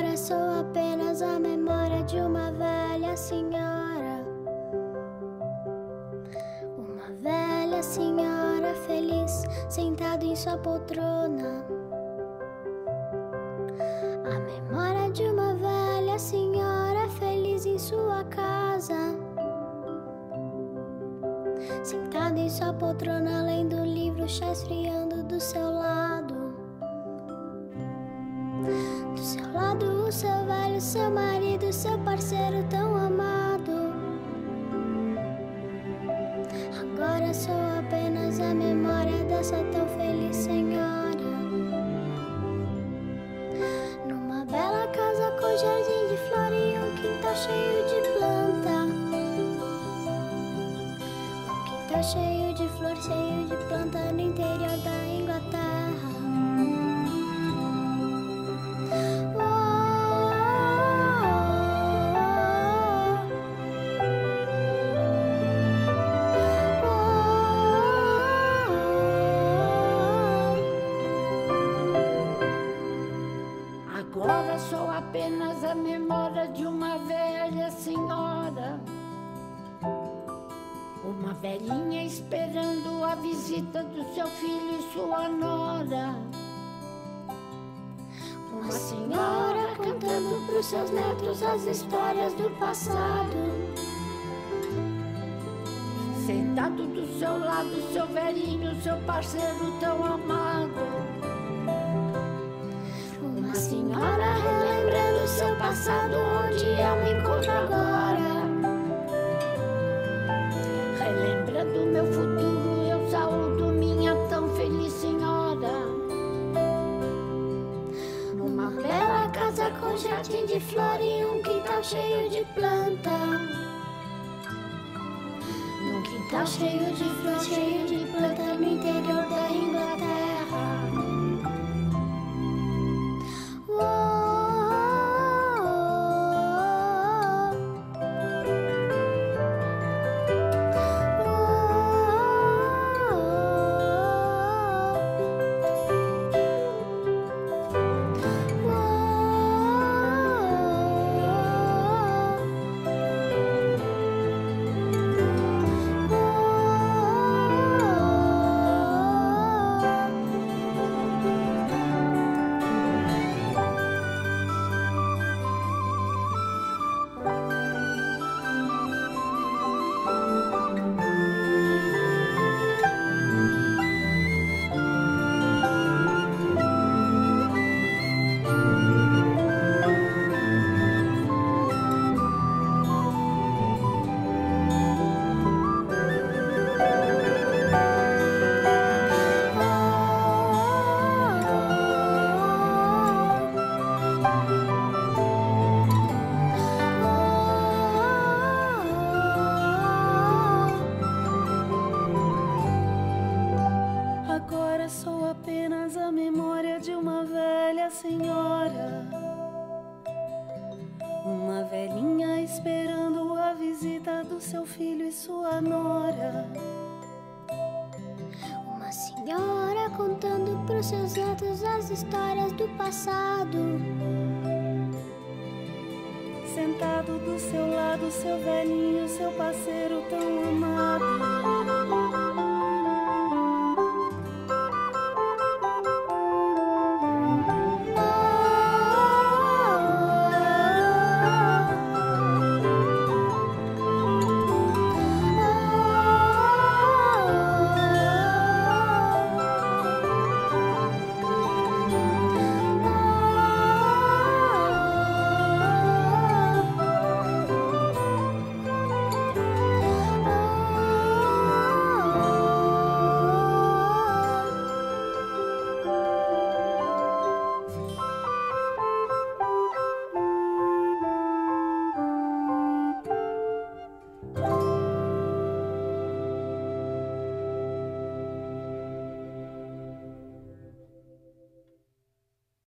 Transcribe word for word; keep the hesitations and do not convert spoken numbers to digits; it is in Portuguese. agora sou apenas a memória de uma velha senhora. Uma velha senhora feliz, sentada em sua poltrona. A memória de uma velha senhora feliz em sua casa, sentada em sua poltrona, lendo o livro, chá esfriando do seu lado. Do seu lado o seu velho, seu marido, seu parceiro tão amado. Agora sou apenas a memória dessa tão feliz senhora. Numa bela casa com jardim de flor e um quintal cheio de planta. Um quintal cheio de flor, cheio de planta no interior da Inglaterra. Agora sou apenas a memória de uma velha senhora, uma velhinha esperando a visita do seu filho e sua nora. Uma senhora contando para os seus netos as histórias do passado. Sentado do seu lado, seu velhinho, seu parceiro tão amado. Uma senhora relembrando seu passado, onde eu me encontro agora. Relembrando meu futuro, eu saúdo minha tão feliz senhora. Numa bela casa com jardim de flor e um quintal cheio de planta. Num quintal cheio de flor, cheio de planta no interior da Inglaterra. Sentado do seu lado, seu velhinho, seu parceiro tão amado.